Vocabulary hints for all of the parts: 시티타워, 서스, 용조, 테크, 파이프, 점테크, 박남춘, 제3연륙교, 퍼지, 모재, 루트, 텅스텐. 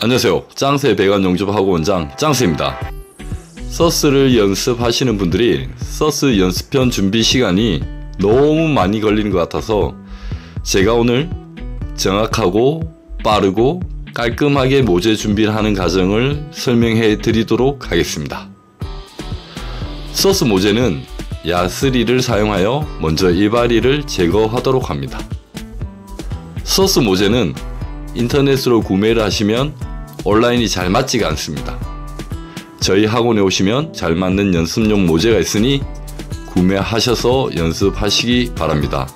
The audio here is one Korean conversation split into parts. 안녕하세요. 짱세배관용접학원장 짱세입니다. 서스를 연습하시는 분들이 서스 연습편 준비 시간이 너무 많이 걸리는 것 같아서 제가 오늘 정확하고 빠르고 깔끔하게 모재 준비를 하는 과정을 설명해 드리도록 하겠습니다. 서스 모재는 야스리를 사용하여 먼저 이바리를 제거하도록 합니다. 서스 모재는 인터넷으로 구매를 하시면 온라인이 잘 맞지가 않습니다. 저희 학원에 오시면 잘 맞는 연습용 모재가 있으니 구매하셔서 연습하시기 바랍니다.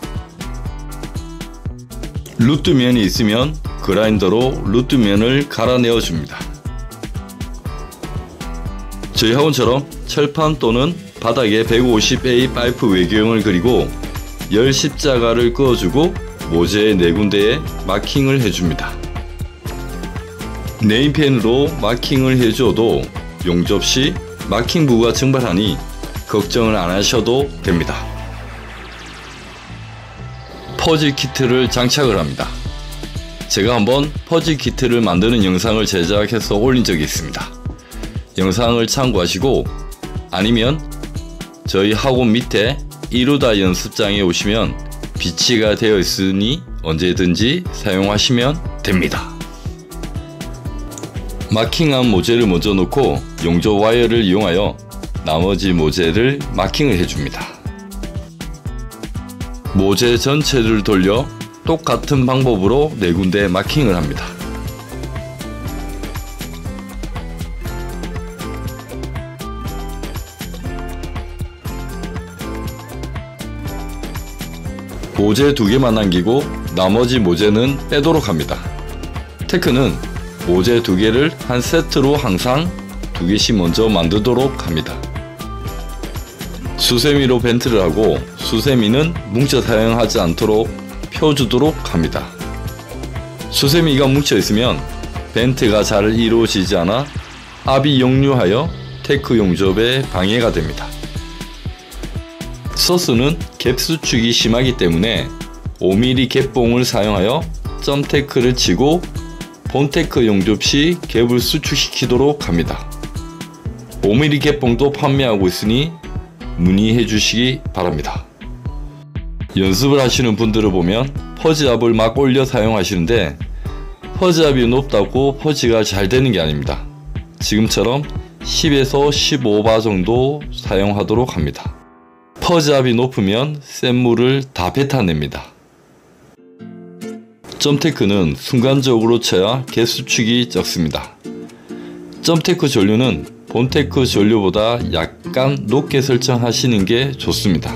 루트 면이 있으면 그라인더로 루트 면을 갈아내어 줍니다. 저희 학원처럼 철판 또는 바닥에 150A 파이프 외경을 그리고 열 십자가를 그어주고 모재의 4군데에 마킹을 해줍니다. 네임펜으로 마킹을 해줘도 용접시 마킹부가 증발하니 걱정을 안 하셔도 됩니다. 퍼지 키트를 장착을 합니다. 제가 한번 퍼지 키트를 만드는 영상을 제작해서 올린 적이 있습니다. 영상을 참고하시고 아니면 저희 학원 밑에 이루다 연습장에 오시면 비치가 되어 있으니 언제든지 사용하시면 됩니다. 마킹한 모재를 먼저 놓고 용조 와이어를 이용하여 나머지 모재를 마킹을 해줍니다. 모재 전체를 돌려 똑같은 방법으로 4군데 마킹을 합니다. 모재 2개만 남기고 나머지 모재는 빼도록 합니다. 테크는 모재 2개를 한 세트로 항상 2개씩 먼저 만들도록 합니다. 수세미로 벤트를 하고 수세미는 뭉쳐 사용하지 않도록 펴주도록 합니다. 수세미가 뭉쳐 있으면 벤트가 잘 이루어지지 않아 압이 역류하여 테크 용접에 방해가 됩니다. 서스는 갭 수축이 심하기 때문에 5mm 갭봉을 사용하여 점테크를 치고 본테크 용접시 갭을 수축시키도록 합니다. 5mm 갭봉도 판매하고 있으니 문의해 주시기 바랍니다. 연습을 하시는 분들을 보면 퍼지압을 막 올려 사용하시는데 퍼지압이 높다고 퍼지가 잘 되는 게 아닙니다. 지금처럼 10에서 15바 정도 사용하도록 합니다. 퍼지압이 높으면 센 물을 다 뱉어냅니다. 점테크는 순간적으로 쳐야 갭수축이 적습니다. 점테크 전류는 본테크 전류보다 약간 높게 설정하시는 게 좋습니다.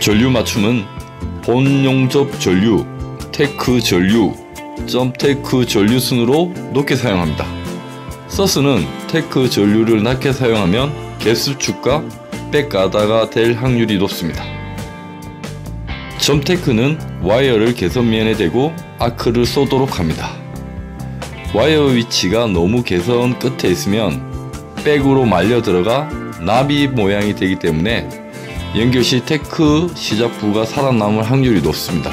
전류 맞춤은 본용접 전류, 테크 전류, 점테크 전류 순으로 높게 사용합니다. 서스는 테크 전류를 낮게 사용하면 갭수축과 백가다가 될 확률이 높습니다. 점테크는 와이어를 개선면에 대고 아크를 쏘도록 합니다. 와이어 위치가 너무 개선 끝에 있으면 백으로 말려 들어가 나비 모양이 되기 때문에 연결시 테크 시작부가 살아남을 확률이 높습니다.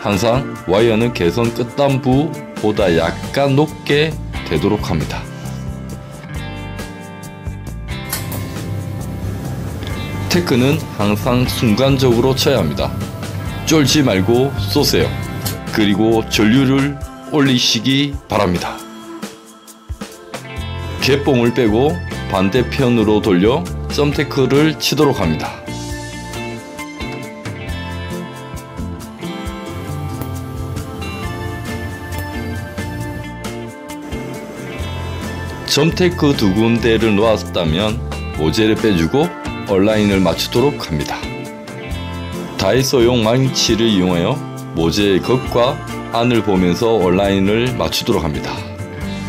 항상 와이어는 개선 끝단부보다 약간 높게 되도록 합니다. 테크는 항상 순간적으로 쳐야 합니다. 쫄지 말고 쏘세요. 그리고 전류를 올리시기 바랍니다. 갭봉을 빼고 반대편으로 돌려 점테크를 치도록 합니다. 점테크 2군데를 놓았다면 모재를 빼주고 얼라인을 맞추도록 합니다. 다이소용 망치를 이용하여 모재의 겉과 안을 보면서 얼라인을 맞추도록 합니다.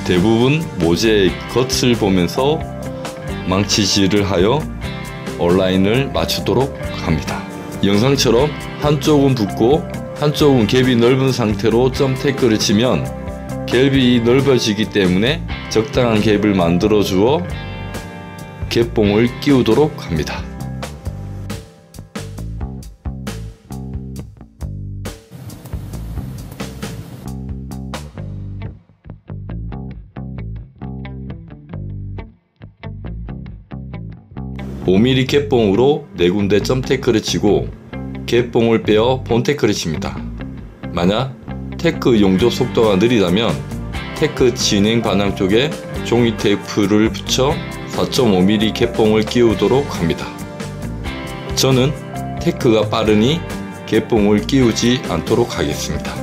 대부분 모재의 겉을 보면서 망치질을 하여 얼라인을 맞추도록 합니다. 영상처럼 한쪽은 붓고 한쪽은 갭이 넓은 상태로 점테크를 치면 갭이 넓어지기 때문에 적당한 갭을 만들어 주어 갭봉을 끼우도록 합니다. 5mm 캡봉으로 4군데 점테크를 치고 캡봉을 빼어 본테크를 칩니다. 만약 테크 용접 속도가 느리다면 테크 진행 반항 쪽에 종이 테이프를 붙여 4.5mm 캡봉을 끼우도록 합니다. 저는 테크가 빠르니 캡봉을 끼우지 않도록 하겠습니다.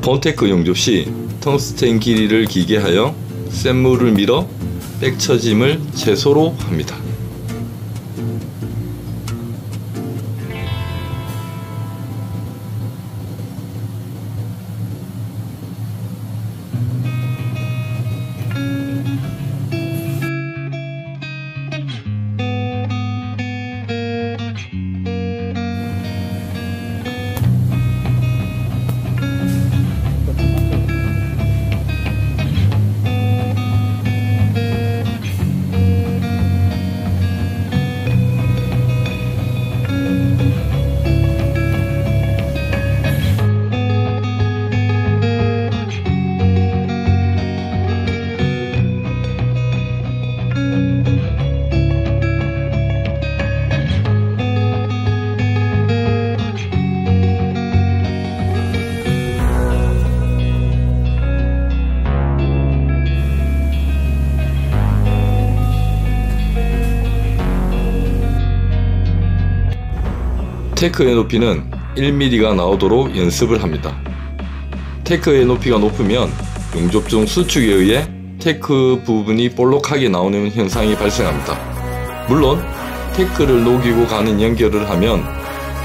펀테크 용접시 텅스텐 길이를 길게 하여 샘물을 밀어 백처짐을 최소로 합니다. 테크의 높이는 1mm가 나오도록 연습을 합니다. 테크의 높이가 높으면 용접 중 수축에 의해 테크 부분이 볼록하게 나오는 현상이 발생합니다. 물론 테크를 녹이고 가는 연결을 하면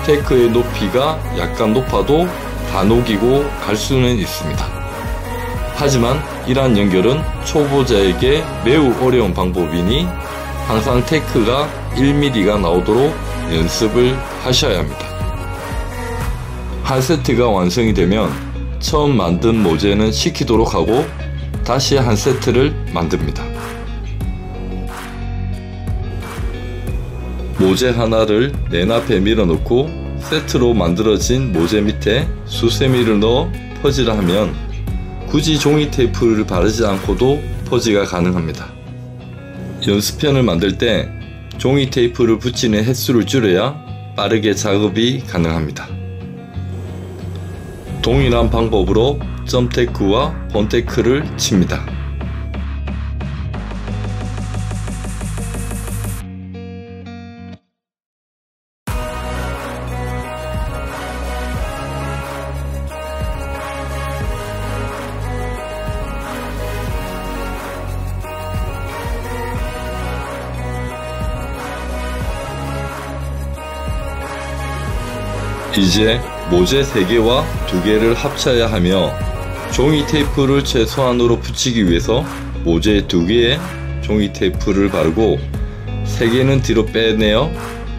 테크의 높이가 약간 높아도 다 녹이고 갈 수는 있습니다. 하지만 이러한 연결은 초보자에게 매우 어려운 방법이니 항상 테크가 1mm가 나오도록 연습을 하셔야 합니다. 한 세트가 완성이 되면 처음 만든 모재는 식히도록 하고 다시 한 세트를 만듭니다. 모재 하나를 맨 앞에 밀어 넣고 세트로 만들어진 모재 밑에 수세미를 넣어 퍼지를 하면 굳이 종이 테이프를 바르지 않고도 퍼지가 가능합니다. 연습편을 만들 때 종이 테이프를 붙이는 횟수를 줄여야 빠르게 작업이 가능합니다. 동일한 방법으로 점테크와 본테크를 칩니다. 이제 모재 3개와 2개를 합쳐야 하며 종이 테이프를 최소한으로 붙이기 위해서 모재 2개에 종이 테이프를 바르고 3개는 뒤로 빼내어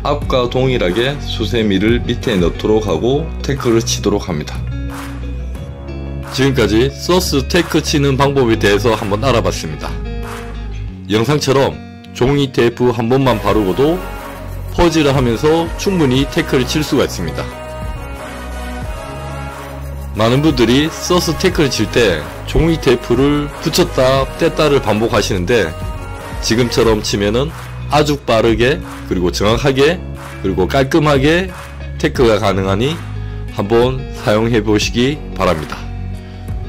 앞과 동일하게 수세미를 밑에 넣도록 하고 테크를 치도록 합니다. 지금까지 서스 테크 치는 방법에 대해서 한번 알아봤습니다. 영상처럼 종이 테이프 한 번만 바르고도 퍼지를 하면서 충분히 테크를 칠 수가 있습니다. 많은 분들이 서스 테크를 칠 때 종이 테이프를 붙였다 뗐다를 반복하시는데 지금처럼 치면은 아주 빠르게 그리고 정확하게 그리고 깔끔하게 테크가 가능하니 한번 사용해 보시기 바랍니다.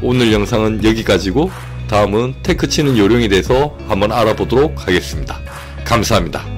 오늘 영상은 여기까지고 다음은 테크 치는 요령에 대해서 한번 알아보도록 하겠습니다. 감사합니다.